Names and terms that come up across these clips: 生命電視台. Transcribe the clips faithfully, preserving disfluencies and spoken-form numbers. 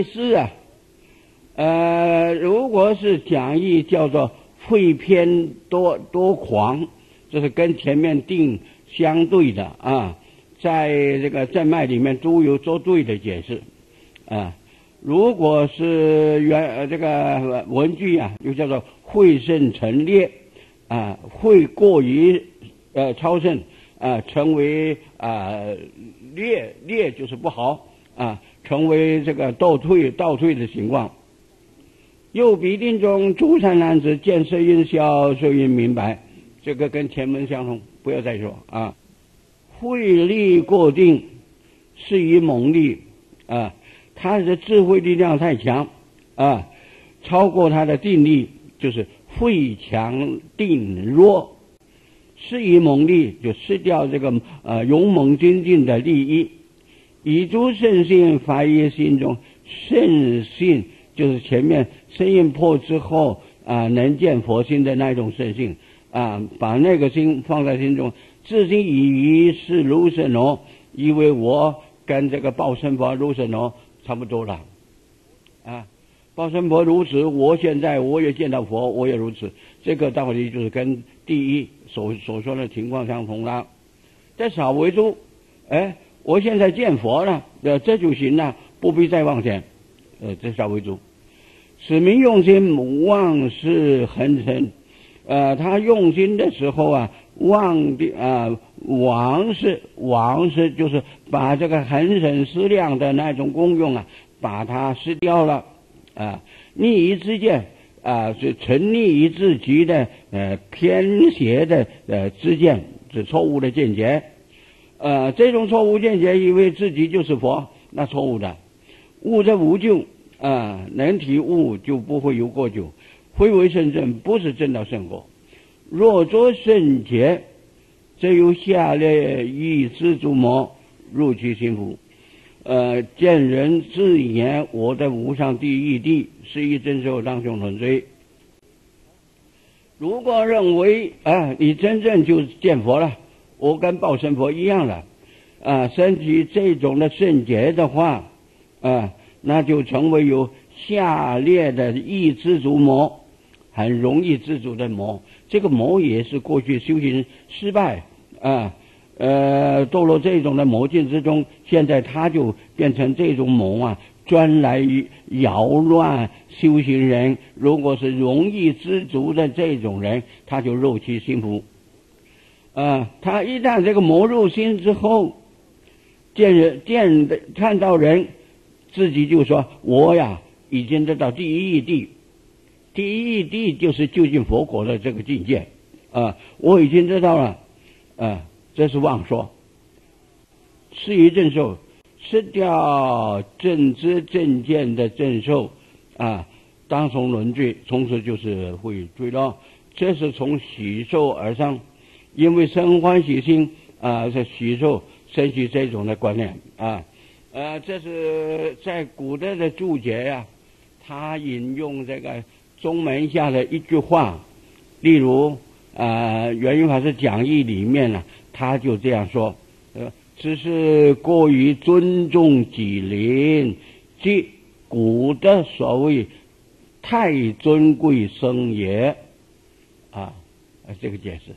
医师啊，呃，如果是讲义叫做会偏多多狂，这是跟前面定相对的啊，在这个正脉里面都有做对的解释啊。如果是原这个文句啊，又叫做会盛成烈啊，会过于呃超盛啊，成为啊烈烈就是不好啊，成为这个倒退倒退的情况。右鼻定中诸善男子见色应消，受应明白，这个跟前文相同，不要再说啊。慧力过定，是以猛力啊。他的智慧力量太强啊，超过他的定力，就是慧强定弱，失以猛力就失掉这个呃勇猛精进的利益。以诸圣性发于心中，圣性就是前面身印破之后啊、呃、能见佛心的那种圣性啊，把那个心放在心中，自心以于是如是罗，因为我跟这个报身佛如是罗。差不多了，啊，报身佛如此，我现在我也见到佛，我也如此，这个道理就是跟第一所所说的情况相同了。在少为诸，哎，我现在见佛了，呃，这就行了，不必再往前，呃，这少为诸。使民用心，妄事恒成，呃，他用心的时候啊，妄的啊。妄是妄是就是把这个恒省思量的那种功用啊，把它失掉了啊。逆于之见啊，是沉溺于自己的呃偏邪的呃之见，是错误的见解。呃，这种错误见解以为自己就是佛，那错误的。悟则无咎啊，能体悟就不会有过咎，非为圣正，不是正道圣果。若作圣解。这由下列欲知足魔入其心腹，呃，见人自言我在无上第一地，是以真受当胸存追。如果认为啊，你真正就见佛了，我跟报身佛一样了，啊，升起这种的圣解的话，啊，那就成为有下列的欲知足魔，很容易知足的魔。这个魔也是过去修行失败啊，呃，堕落这种的魔境之中，现在他就变成这种魔啊，专来扰乱修行人。如果是容易知足的这种人，他就入其心腹。啊，他一旦这个魔入心之后，见人见的看到人，自己就说我呀，已经得到第一义谛。第一地就是究竟佛果的这个境界，啊，我已经知道了，啊，这是妄说。失于正受，失掉正知正见的正受，啊，当从轮坠，从此就是会坠落。这是从喜受而上，因为生欢喜心啊，是喜受升起这种的观念啊，呃、啊，这是在古代的注解呀、啊，他引用这个。中门下的一句话，例如呃圆云法师讲义里面呢、啊，他就这样说，呃只是过于尊重己邻，即古的所谓太尊贵生也啊，这个解释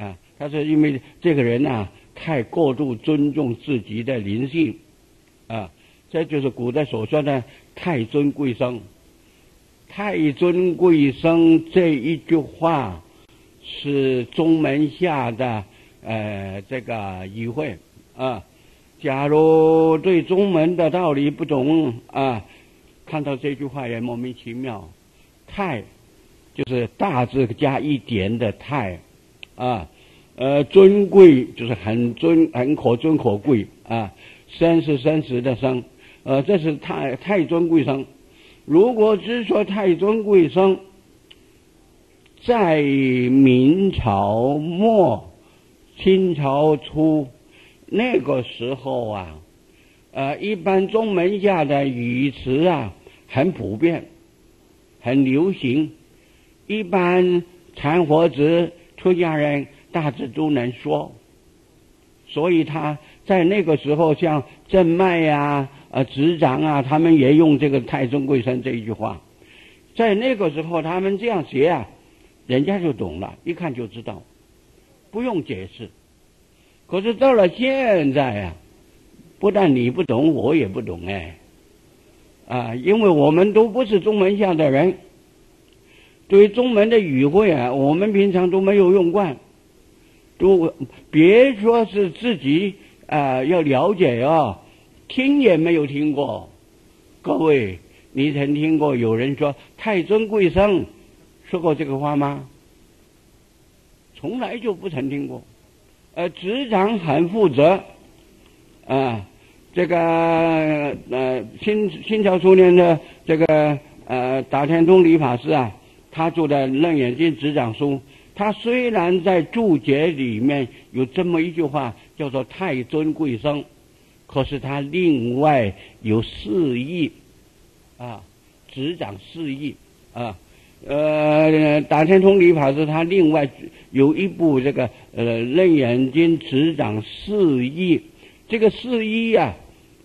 啊，他说因为这个人啊太过度尊重自己的灵性啊，这就是古代所说的太尊贵生。太尊贵生这一句话是中门下的呃这个语汇啊。假如对中门的道理不懂啊，看到这句话也莫名其妙。太就是大字加一点的太啊，呃尊贵就是很尊很可尊可贵啊，生是生死的生，呃这是太太尊贵生。如果只说太尊贵生，在明朝末、清朝初那个时候啊，呃，一般中门下的语词啊很普遍、很流行，一般残活子、出家人大致都能说，所以他在那个时候像正脉呀、啊。啊执掌啊，他们也用这个太宗贵山这一句话。在那个时候他们这样学啊，人家就懂了，一看就知道，不用解释。可是到了现在啊，不但你不懂，我也不懂哎，啊，因为我们都不是宗门下的人，对于宗门的语汇啊，我们平常都没有用惯，都别说是自己啊、呃、要了解哦，听也没有听过。各位，你曾听过有人说太宗贵山说过这个话吗？从来就不曾听过。呃，执掌很负责，啊、呃，这个呃清清朝初年的这个呃达天宗理法师啊，他做的《楞严经执掌书》，他虽然在注解里面有这么一句话叫做太尊贵生，可是他另外有释义啊，执掌释义啊，呃达天通理法师他另外有一部这个呃《楞严经执掌释义》，这个释义啊，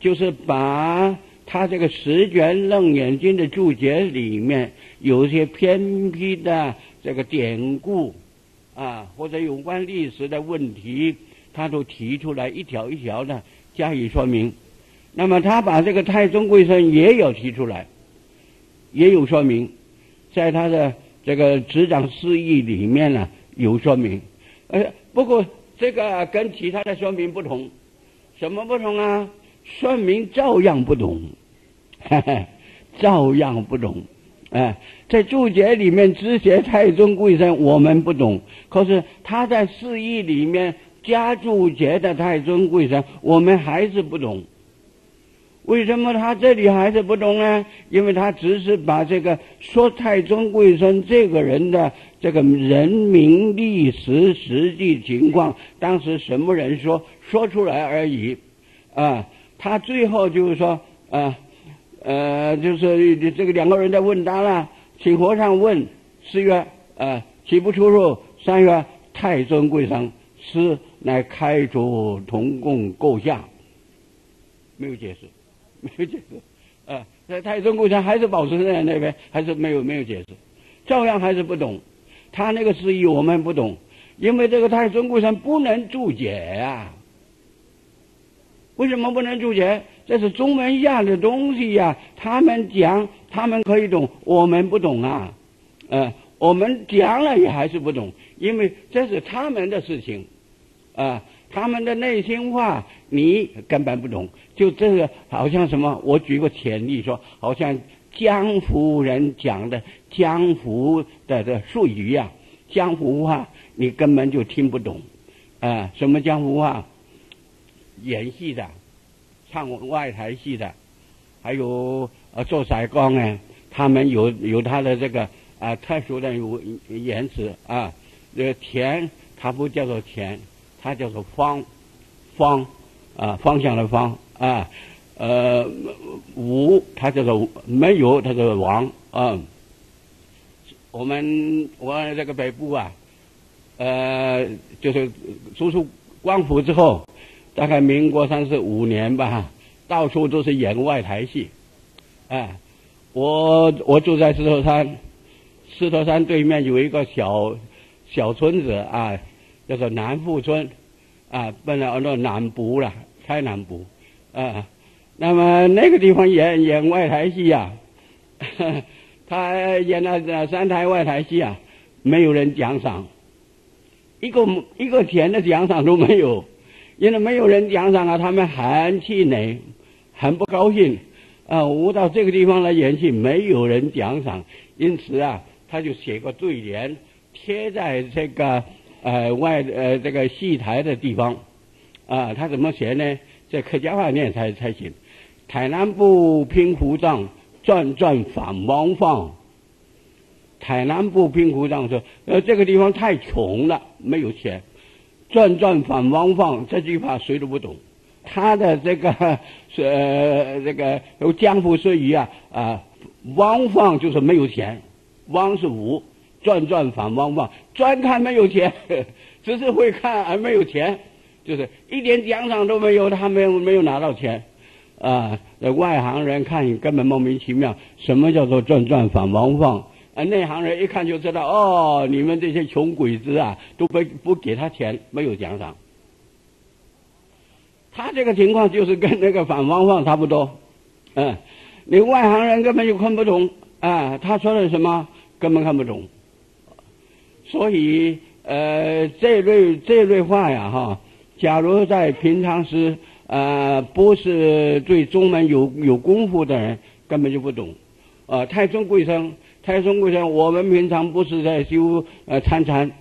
就是把他这个十卷楞严经的注解里面有一些偏僻的这个典故啊，或者有关历史的问题，他都提出来一条一条的加以说明。那么他把这个太宗贵山也有提出来，也有说明，在他的这个执掌释义里面呢、啊、有说明。呃，不过这个跟其他的说明不同，什么不同啊？说明照样不懂，呵呵，照样不懂。哎、呃，在注解里面只写太宗贵山，我们不懂；可是他在释义里面加注解的太宗贵山，我们还是不懂。为什么他这里还是不懂呢？因为他只是把这个说太宗贵山这个人的这个人名、历史、实际情况，当时什么人说说出来而已。啊，他最后就是说，啊，呃，就是这个两个人在问答了，请和尚问师曰：啊，岂不出入？三曰：太尊贵山，师乃开除同共构下。没有解释，没有解释。啊，那太尊贵山还是保持在那边，还是没有没有解释，照样还是不懂。他那个释义我们不懂，因为这个太尊贵山不能注解啊。为什么不能注解？这是宗门下的东西呀、啊，他们讲，他们可以懂，我们不懂啊。呃，我们讲了也还是不懂，因为这是他们的事情，啊、呃，他们的内心话你根本不懂。就这个好像什么？我举个前例说，好像江湖人讲的江湖的的术语呀、啊，江湖话你根本就听不懂，啊、呃，什么江湖话？演戏的，唱外台戏的，还有呃做彩工呢，他们有有他的这个啊、呃、特殊的言辞啊。这个田，它不叫做田，它叫做方，方啊方向的方啊。呃，无它叫做没有，它叫做王啊。我们我这个北部啊，呃，就是输出光伏之后。大概民国三十五年吧，到处都是演外台戏，哎，我我住在石头山，石头山对面有一个小小村子啊，叫做南富村，啊，本来叫做南埔了，开南埔，啊，那么那个地方演演外台戏呀、啊，他演了三台外台戏啊，没有人奖赏，一个一个钱的奖赏都没有。因为没有人奖赏啊，他们很气馁，很不高兴啊！我到这个地方来演戏，没有人奖赏，因此啊，他就写个对联，贴在这个呃外呃这个戏台的地方啊。他怎么写呢？这客家话念才才行。台南布拼胡帐，转转反汪放。台南布拼胡帐说，呃，这个地方太穷了，没有钱。转转反汪放这句话谁都不懂，他的这个呃这个有江湖术语啊啊，汪放就是没有钱，汪是无，转转反汪放，专看没有钱，只是会看而没有钱，就是一点奖赏都没有，他没有没有拿到钱，啊、呃，外行人看你根本莫名其妙，什么叫做正转反王放？啊，内行人一看就知道，哦，你们这些穷鬼子啊，都不不给他钱，没有奖赏。他这个情况就是跟那个反王放差不多，嗯，你外行人根本就看不懂啊，他说的什么根本看不懂，所以呃，这类这类话呀哈，假如在平常时呃不是对中文有有功夫的人，根本就不懂，啊、呃，太宗贵生，太宗贵生，我们平常不是在修呃参禅，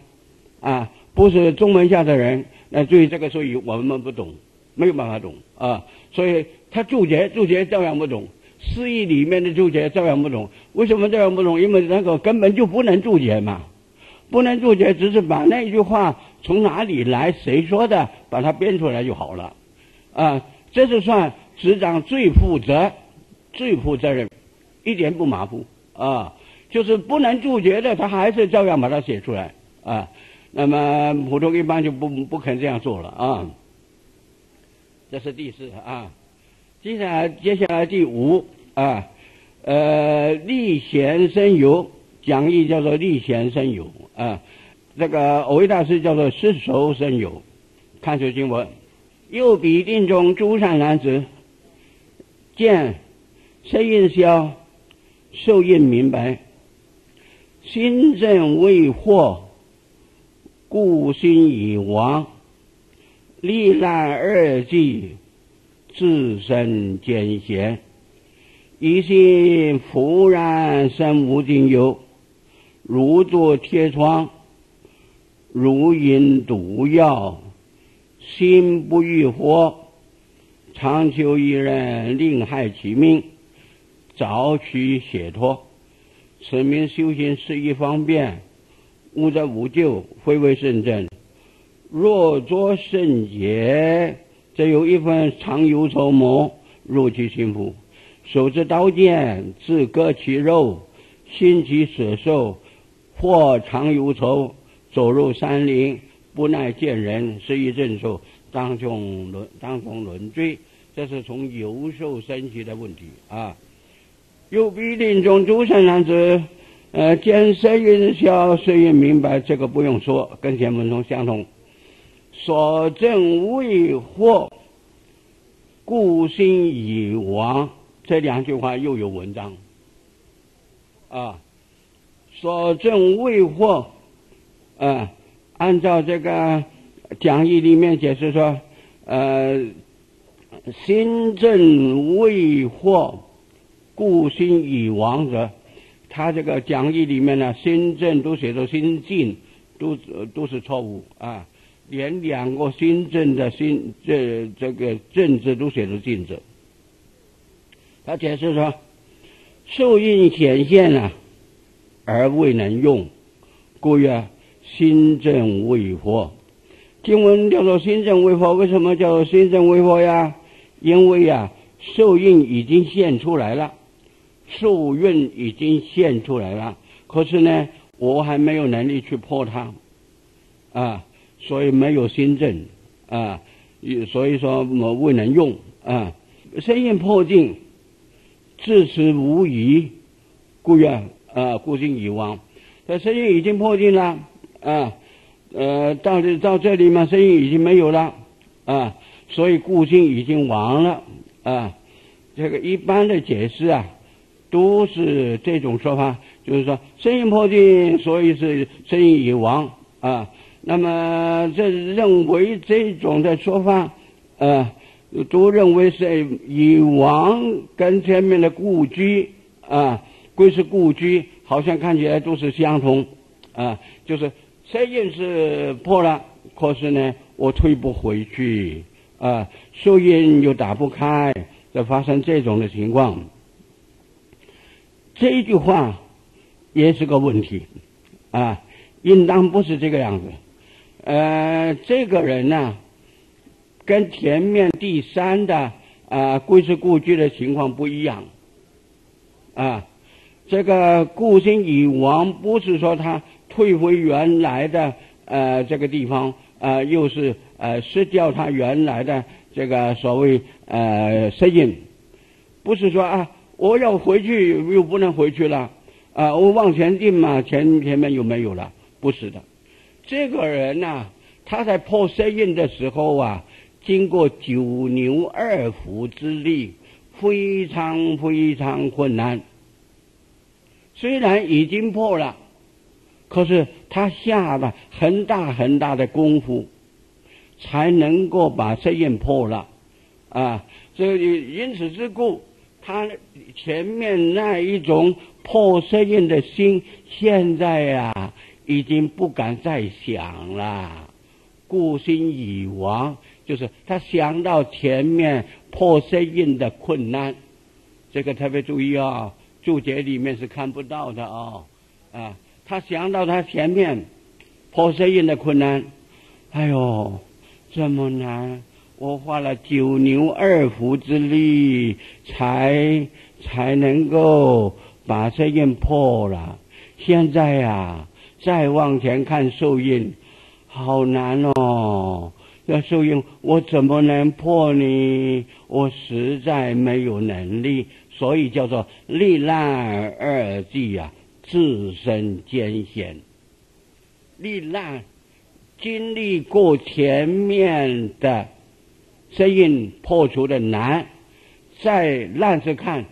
啊，不是中文下的人，那、呃、对这个术语我们不懂。没有办法懂啊，所以他注解注解照样不懂，释义里面的注解照样不懂。为什么照样不懂？因为那个根本就不能注解嘛，不能注解，只是把那一句话从哪里来、谁说的，把它编出来就好了。啊，这是算执掌最负责、最负责任，一点不马虎啊。就是不能注解的，他还是照样把它写出来啊。那么普通一般就不不肯这样做了啊。这是第四啊，接下来接下来第五啊，呃，立贤深游，讲义叫做立贤深游啊，这个藕益大师叫做失熟深游。看首经文，又比定中诸善男子，见身印消，受印明白，心正未惑，故心已亡。历难二季，自身艰险，一心浮然身无尽忧，如坐铁窗，如饮毒药，心不欲活，常求一人令害其命，早取解脱。此名修行是一方便，无则无咎，非为圣正。若作圣解，则有一份常忧愁魔入其心腹，手持刀剑，自割其肉，心其所受，或常忧愁，走入山林，不耐见人，失以正受，当从轮当从轮罪。这是从由受升起的问题啊。又必定中诸善男子，呃，见身印消，虽然明白，这个不用说，跟前文中相同。所证未获，故心已亡。这两句话又有文章啊。所证未获，呃，按照这个讲义里面解释说，呃，心证未获，故心已亡者，他这个讲义里面呢，心证都写作心境，都都是错误啊。连两个新政的新这这个政治都写出禁止。他解释说，受印显现啊，而未能用，故曰心正未获。经文叫做心正未获，为什么叫做心正未获呀？因为啊，受印已经现出来了，受运已经现出来了，可是呢，我还没有能力去破它，啊。所以没有心证啊，所以说我未能用啊。身印破尽，至此无疑，故曰啊，故心已亡。这身印已经破尽了啊，呃，到这到这里嘛，身印已经没有了啊，所以故心已经亡了啊。这个一般的解释啊，都是这种说法，就是说身印破尽，所以是身印已亡啊。那么这认为这种的说法，呃，都认为是以亡跟前面的故居啊，归是故居，好像看起来都是相同啊，就是身印是破了，可是呢，我退不回去啊，受印又打不开，就发生这种的情况。这一句话也是个问题啊，应当不是这个样子。呃，这个人呢、啊，跟前面第三的啊归是故居的情况不一样，啊，这个故心已亡，不是说他退回原来的呃这个地方，啊、呃，又是呃失掉它原来的这个所谓呃适应，不是说啊我要回去又不能回去了啊、呃、我往前进嘛前前面有没有了？不是的，这个人呐、啊，他在破适应的时候啊，经过九牛二虎之力，非常非常困难。虽然已经破了，可是他下了很大很大的功夫，才能够把适应破了啊！所以因此之故，他前面那一种破适应的心，现在啊已经不敢再想了，故心已亡，就是他想到前面破适应的困难，这个特别注意哦，注解里面是看不到的哦，啊。他想到他前面破适应的困难，哎呦，这么难！我花了九牛二虎之力，才才能够把适应破了。现在啊，再往前看受印，好难哦！这受印我怎么能破呢？我实在没有能力，所以叫做历难二季啊。自身艰险，历难，经历过前面的适应破除的难，再烂是看，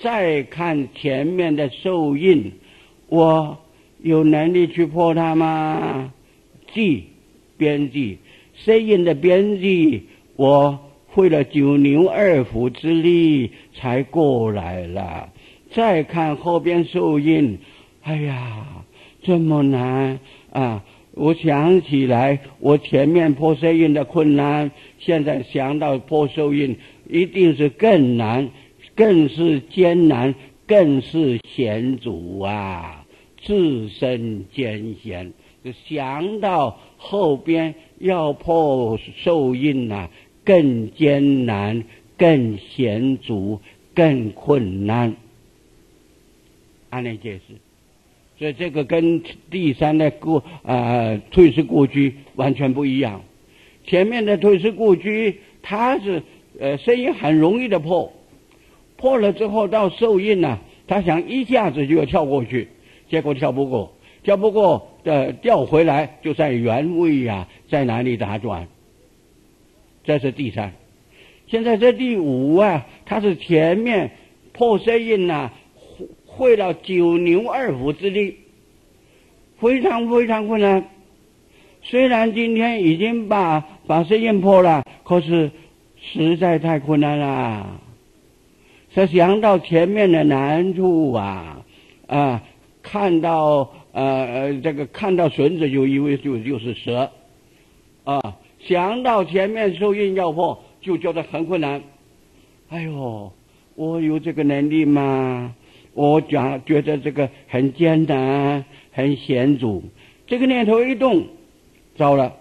再看前面的受印，我有能力去破它吗？计边际，适应的边际，我费了九牛二虎之力才过来了。再看后边受印。哎呀，这么难啊！我想起来，我前面破受印的困难，现在想到破受印，一定是更难，更是艰难，更是险阻啊！自身艰险，想到后边要破受印啊，更艰难，更险阻，更困难。按理解释。所以这个跟第三的故呃退失故居完全不一样。前面的退失故居，它是呃声音很容易的破，破了之后到受印呢、啊，他想一下子就要跳过去，结果跳不过，跳不过呃掉回来就在原位啊，在哪里打转？这是第三。现在这第五啊，它是前面破声印啊。会到九牛二虎之力，非常非常困难。虽然今天已经把把适应破了，可是实在太困难了。他想到前面的难处啊，啊，看到呃这个看到绳子就以为就就是蛇，啊，想到前面受印要破，就觉得很困难。哎呦，我有这个能力吗？我讲觉得这个很艰难，很险阻，这个念头一动，糟了，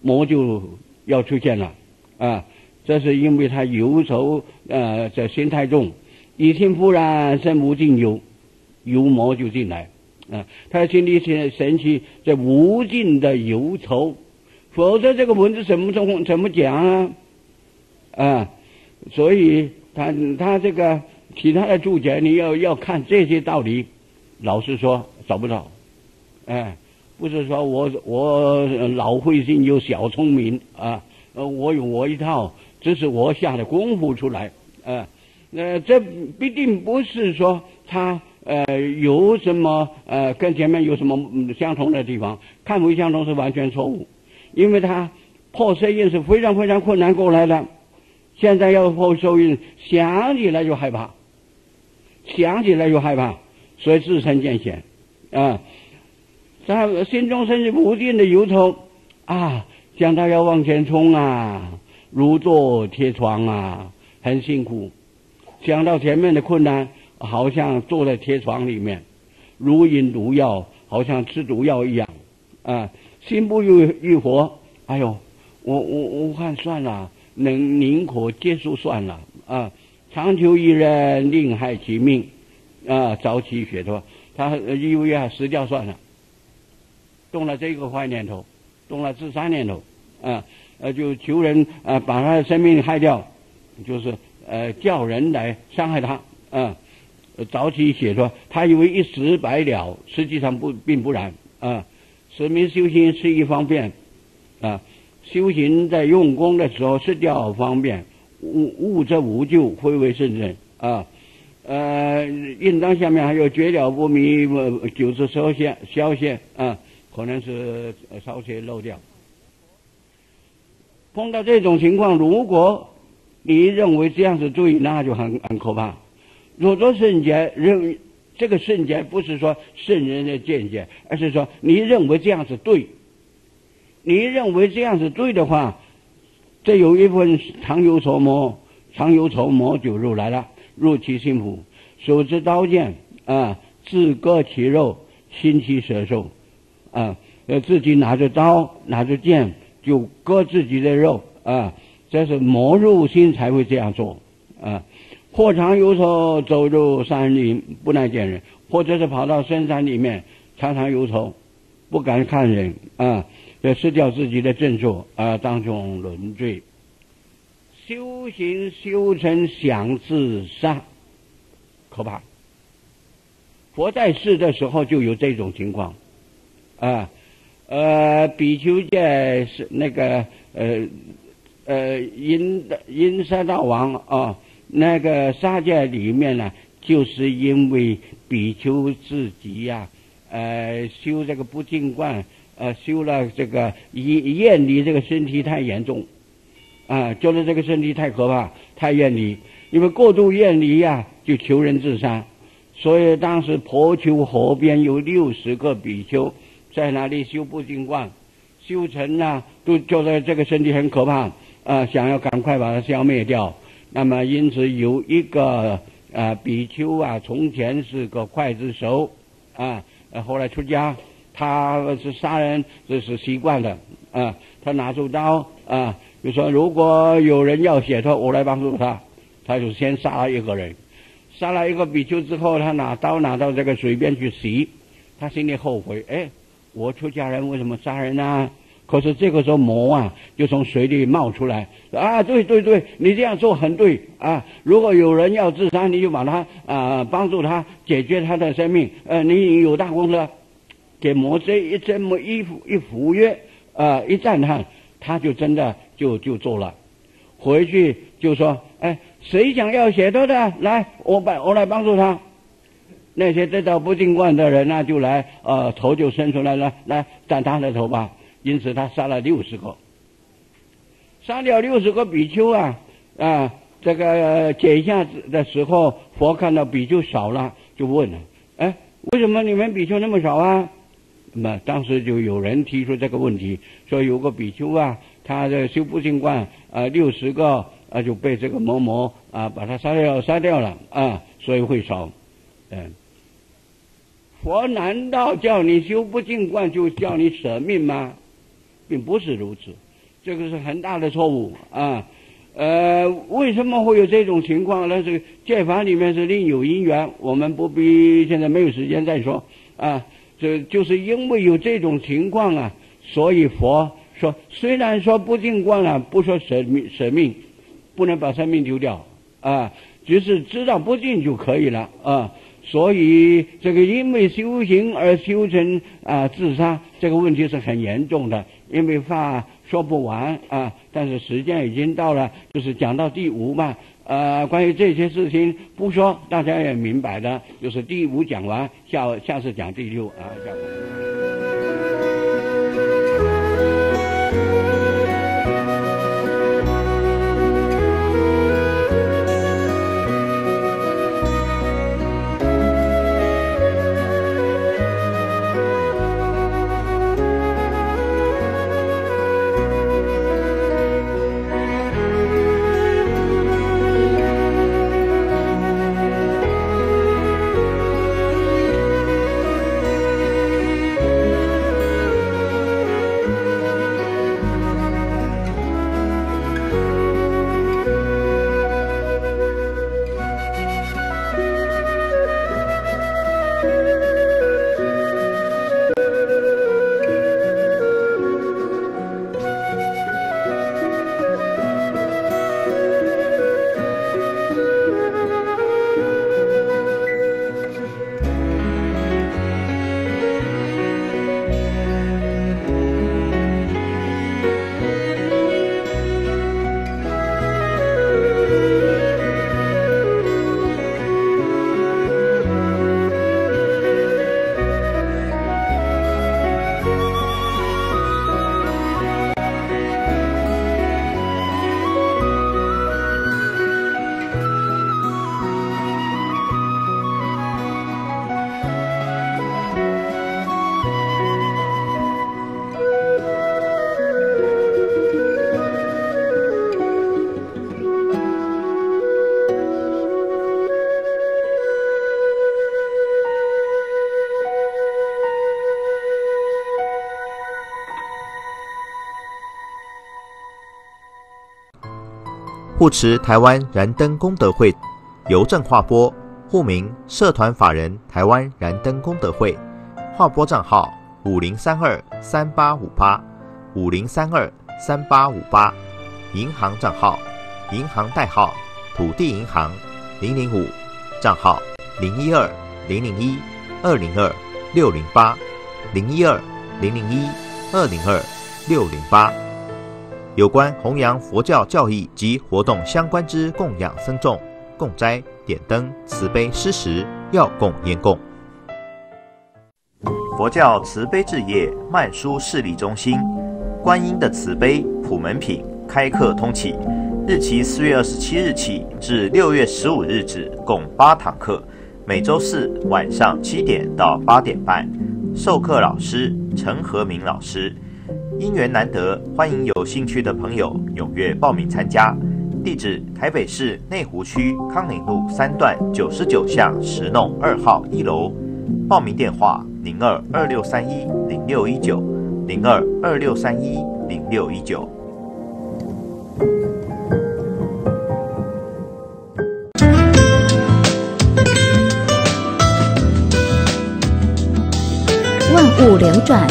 魔就要出现了啊！这是因为他忧愁呃这心太重，以心忽然身不尽忧，忧魔就进来啊！他心里神神起这无尽的忧愁，否则这个文字怎么怎怎么讲啊？啊，所以他他这个。其他的注解你要要看这些道理，老实说找不到，哎，不是说我我老慧心有小聪明啊，呃，我有我一套，只是我下的功夫出来，啊，呃，这必定不是说他呃有什么呃跟前面有什么相同的地方，看不相同是完全错误，因为他破适应是非常非常困难过来的，现在要破受印，想起来就害怕。想起来又害怕，所以自身见险啊！他心中甚至无尽的忧愁啊，想到要往前冲啊，如坐铁床啊，很辛苦。想到前面的困难，好像坐在铁床里面，如饮毒药，好像吃毒药一样啊！心不欲欲活，哎呦，我我我看算了，能宁可接受算了啊！长求一人，另害其命，啊，早起解脱。他因为啊，死掉算了，动了这个坏念头，动了自杀念头，啊，呃，就求人呃把他的生命害掉，就是呃叫人来伤害他。嗯、呃，早起写说他以为一石百了，实际上不并不然啊。使命修行是一方面啊，修行在用功的时候是第二方面，悟悟则无咎，非为圣人啊。呃，应当下面还有绝了不迷，呃、九次消泄消泄啊，可能是稍些漏掉。碰到这种情况，如果你认为这样是对，那就很很可怕。若做圣洁，认这个圣洁不是说圣人的见解，而是说你认为这样是对，你认为这样是对的话，这有一份常有愁魔，常有愁魔就入来了。入其心腹，手执刀剑啊，自割其肉，心其舌受啊，呃，自己拿着刀拿着剑就割自己的肉啊，这是魔入心才会这样做啊。或常有愁走入山林不耐见人，或者是跑到深山里面常常有愁，不敢看人啊，这失掉自己的正朔啊，当众沦坠。修行修成想自杀，可怕。佛在世的时候就有这种情况，啊，呃，比丘戒是那个呃呃因因杀大王啊，那个杀戒里面呢，就是因为比丘自己呀、啊，呃，修这个不净观，呃，修了这个厌离这个身体太严重。啊，觉得这个身体太可怕，太厌离，因为过度厌离呀，就求人自杀。所以当时婆丘河边有六十个比丘在那里修不净观，修成呢、啊，都觉得这个身体很可怕，啊，想要赶快把它消灭掉。那么因此有一个啊比丘啊，从前是个刽子手，啊，后来出家，他是杀人这是习惯的，啊，他拿出刀啊。就说如果有人要解脱，我来帮助他，他就先杀了一个人，杀了一个比丘之后，他拿刀拿到这个水边去洗，他心里后悔，哎，我出家人为什么杀人啊？可是这个时候魔啊就从水里冒出来，啊，对对对，你这样做很对啊！如果有人要自杀，你就把他啊、呃、帮助他解决他的生命，呃，你有大功德。给魔这一这么一一抚约啊、呃，一赞叹，他就真的。就就做了，回去就说，哎，谁想要解脱的，来，我把我来帮助他。那些得到不净观的人呢、啊，就来，呃，头就伸出来了，来斩他的头吧。因此他杀了六十个，杀掉六十个比丘啊啊！这个解下的时候，佛看到比丘少了，就问了，哎，为什么你们比丘那么少啊？那么当时就有人提出这个问题，说有个比丘啊。他的修不净观，呃，六十个啊、呃、就被这个魔魔啊、呃、把他杀掉杀掉了啊、呃，所以会少。嗯，佛难道叫你修不净观就叫你舍命吗？并不是如此，这个是很大的错误啊。呃，为什么会有这种情况？那是戒法里面是另有因缘，我们不必现在没有时间再说啊。这就是因为有这种情况啊，所以佛。说虽然说不净观了，不说舍命，舍命不能把生命丢掉啊，只是知道不净就可以了啊。所以这个因为修行而修成啊自杀，这个问题是很严重的，因为话说不完啊。但是时间已经到了，就是讲到第五嘛，呃，关于这些事情不说，大家也明白的，就是第五讲完，下下次讲第六啊。下次护持台湾燃灯功德会邮政划拨，户名社团法人台湾燃灯功德会，划拨账号五零三二三八五八 五零三二三八五八，银行账号银行代号土地银行零零五，账号零一二零零一二零二六零八 零一二零零一二零二六零八。有关弘扬佛教教义及活动相关之供养僧众、供斋、点灯、慈悲施食、药供、烟供。佛教慈悲置业曼殊市立中心，观音的慈悲普门品开课通启，日期四月二十七日起至六月十五日止，共八堂课，每周四晚上七点到八点半。授课老师陈和明老师。因缘难得，欢迎有兴趣的朋友踊跃报名参加。地址：台北市内湖区康宁路三段九十九巷十弄二号一楼。报名电话：零二二六三一零六一九零二二六三一零六一九。万物流转。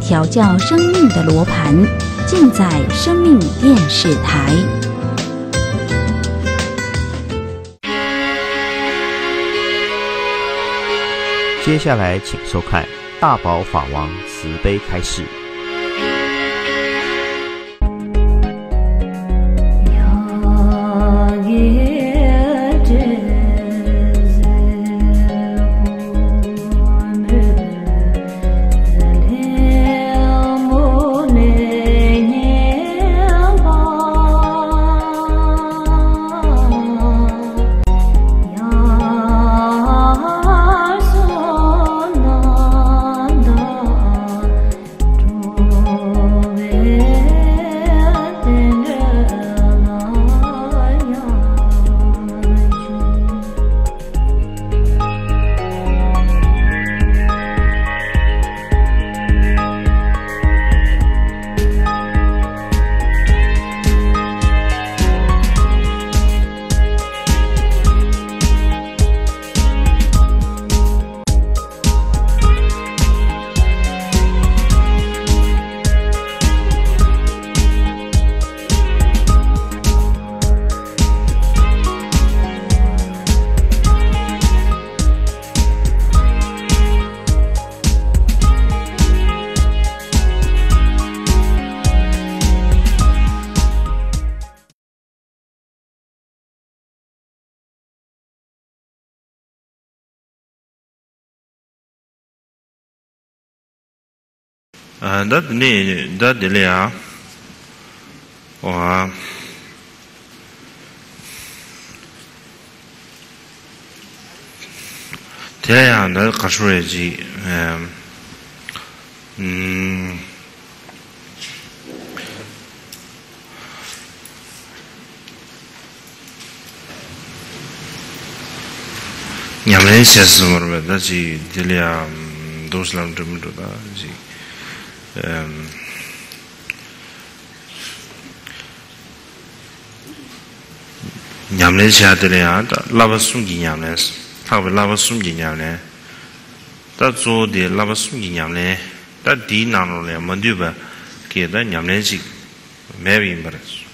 调教生命的罗盘，尽在生命电视台。接下来，请收看《大宝法王慈悲开示》。Đất đi đất đi lẽ, và thế là nó có suy gì, um, nhà mình sẽ xem một cái đó gì, thế là đối làm được một đó gì. Nyamlen siadele ya, lava sumgi nyamlen, thabe lava sumgi nyamlen, ta zode lava sumgi nyamlen, ta di nano le mandu ba, ke ta nyamlen si, mebi imbaras.